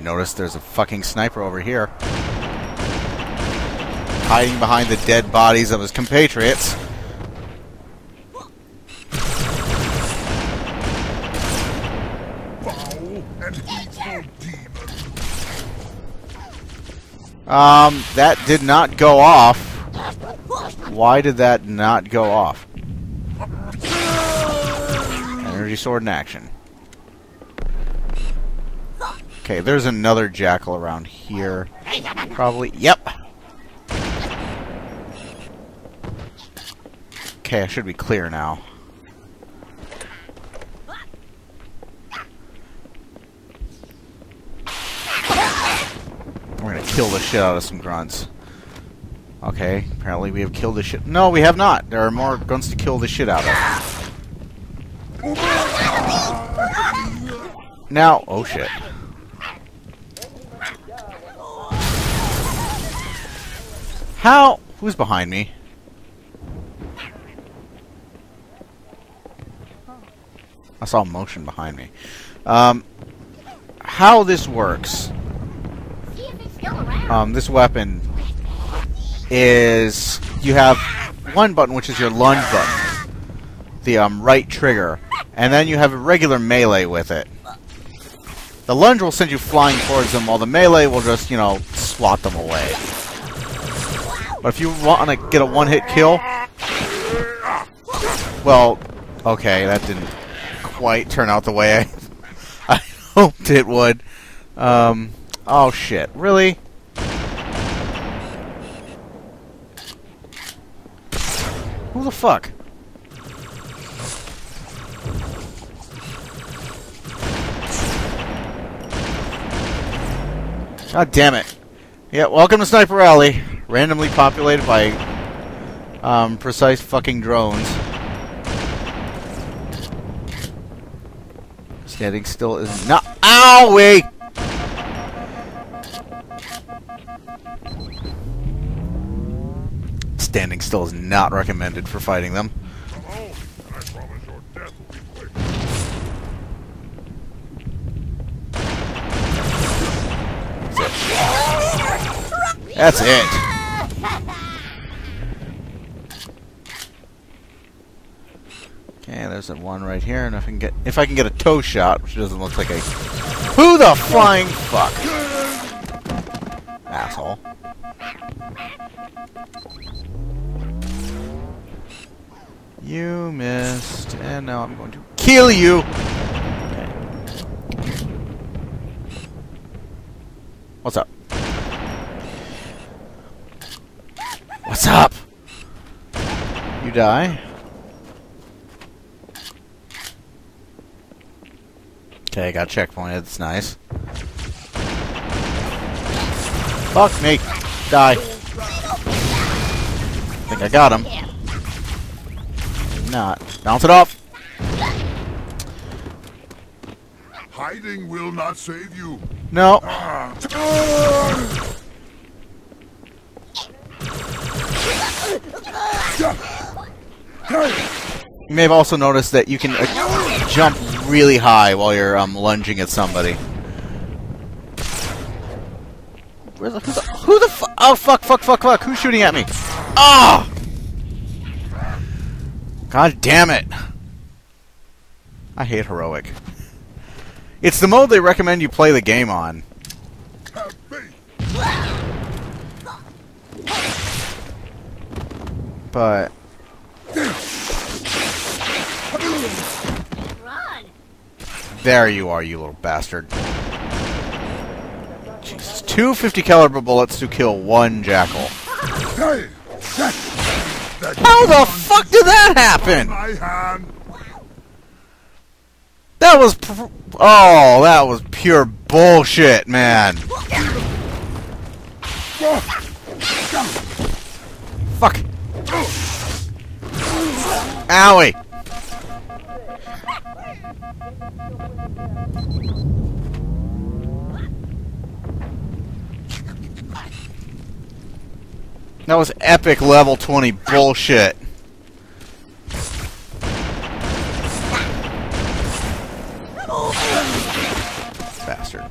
even notice there's a fucking sniper over here. Hiding behind the dead bodies of his compatriots. That did not go off. Why did that not go off? Energy sword in action. Okay, there's another jackal around here. Probably. Yep. Okay, I should be clear now. We're gonna kill the shit out of some grunts. Okay, apparently we have killed the shit. No, we have not. There are more grunts to kill the shit out of. Now, oh shit. How? Who's behind me? I saw motion behind me. How this works. This weapon is, you have one button, which is your lunge button, the right trigger, and then you have a regular melee with it. The lunge will send you flying towards them, while the melee will just, you know, swat them away. But if you want to get a one-hit kill, well, okay, that didn't quite turn out the way I hoped it would. Oh shit, really? Who the fuck? God damn it. Yeah, welcome to Sniper Alley. Randomly populated by precise fucking drones. Standing still is not. Owie! Standing still is not recommended for fighting them. Hello, and I promise your death will be quick. That's it. Okay, there's that one right here, and if I can get a toe shot, which doesn't look like a who the flying fuck? Asshole. You missed, and now I'm going to kill you! Okay. What's up? What's up? You die. Okay, I got checkpointed, that's nice. Fuck me! Die. I think I got him. Not. Bounce it off! Hiding will not save you. No. You may have also noticed that you can jump really high while you're lunging at somebody. Who the fuck? Oh, fuck. Who's shooting at me? Ah! Oh! God damn it. I hate heroic. It's the mode they recommend you play the game on. But... there you are, you little bastard. 2 50 caliber bullets to kill one jackal. How the fuck did that happen? That was oh, that was pure bullshit, man. Fuck. Owie. That was epic level 20 bullshit. Bastard.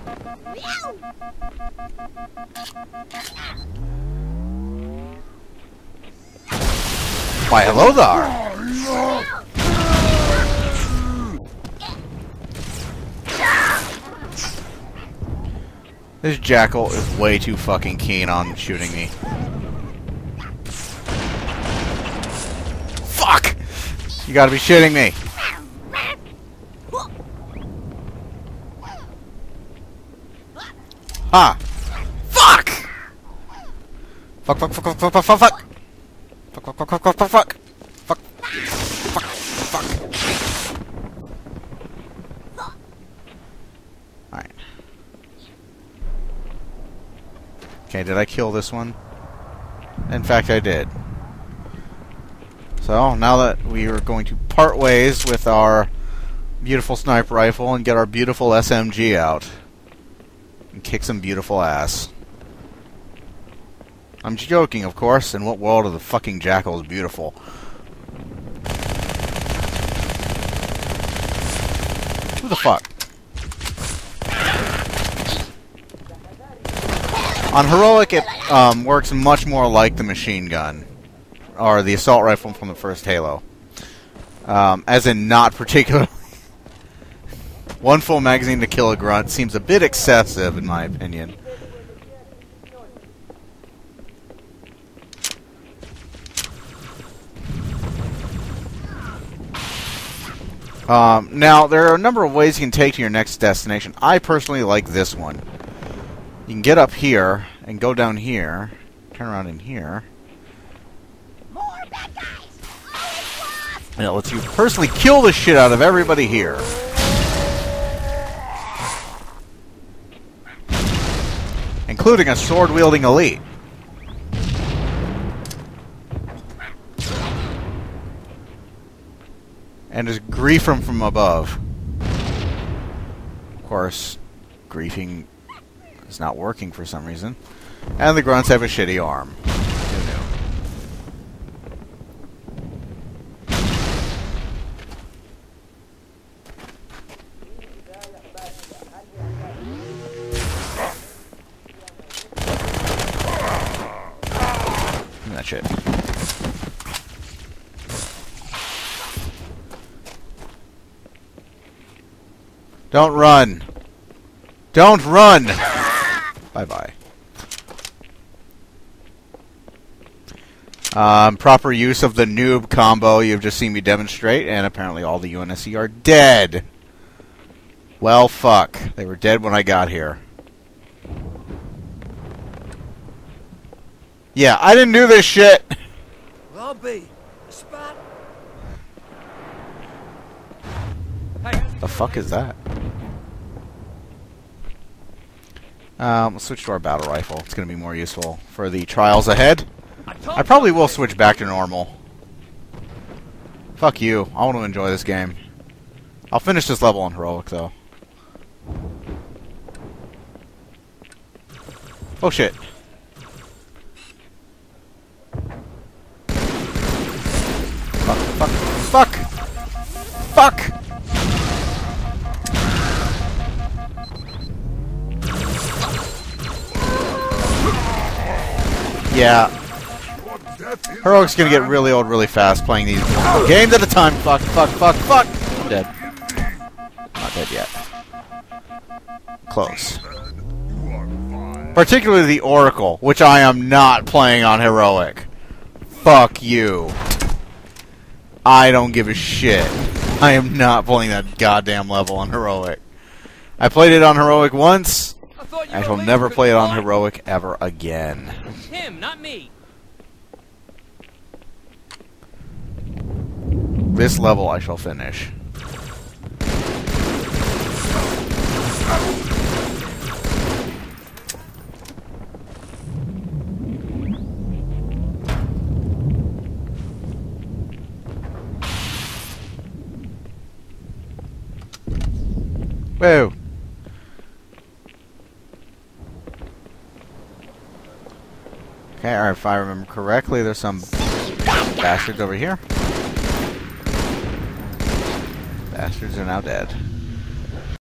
Why, hello there! This jackal is way too fucking keen on shooting me. Fuck! You gotta be shitting me! Ha! Fuck! Fuck, fuck, fuck, fuck, fuck, fuck, fuck! Fuck, fuck, fuck, fuck, fuck, fuck! Fuck! Fuck! Fuck! Alright. Okay, did I kill this one? In fact, I did. So, now that we are going to part ways with our beautiful sniper rifle and get our beautiful SMG out. And kick some beautiful ass. I'm joking, of course. In what world are the fucking jackals beautiful? Who the fuck? On heroic, it works much more like the machine gun or the assault rifle from the first Halo, as in not particularly. One full magazine to kill a grunt seems a bit excessive, in my opinion. Now, there are a number of ways you can take to your next destination. I personally like this one. You can get up here and go down here, turn around in here, and it lets you personally kill the shit out of everybody here. Including a sword-wielding elite. And is griefing from above. Of course, griefing is not working for some reason. And the grunts have a shitty arm. Who knew? That shit. Don't run! Don't run! Bye-bye. Proper use of the noob combo you've just seen me demonstrate, and apparently all the UNSC are dead. Well, fuck. They were dead when I got here. Yeah, I didn't do this shit! Well, be the spot. The fuck is that? We'll switch to our battle rifle. It's going to be more useful for the trials ahead. I probably will switch back to normal. Fuck you. I want to enjoy this game. I'll finish this level on heroic, though. Oh, shit. Fuck, fuck, fuck, fuck! Yeah. Heroic's gonna get really old really fast playing these games at a time. Fuck, fuck, fuck, fuck! I'm dead. Not dead yet. Close. Particularly the Oracle, which I am not playing on heroic. Fuck you. I don't give a shit. I am not playing that goddamn level on heroic. I played it on heroic once. I shall never play it on heroic ever again. Him, not me. This level I shall finish. Whoa. Okay, or if I remember correctly, there's some bastards over here. Bastards are now dead.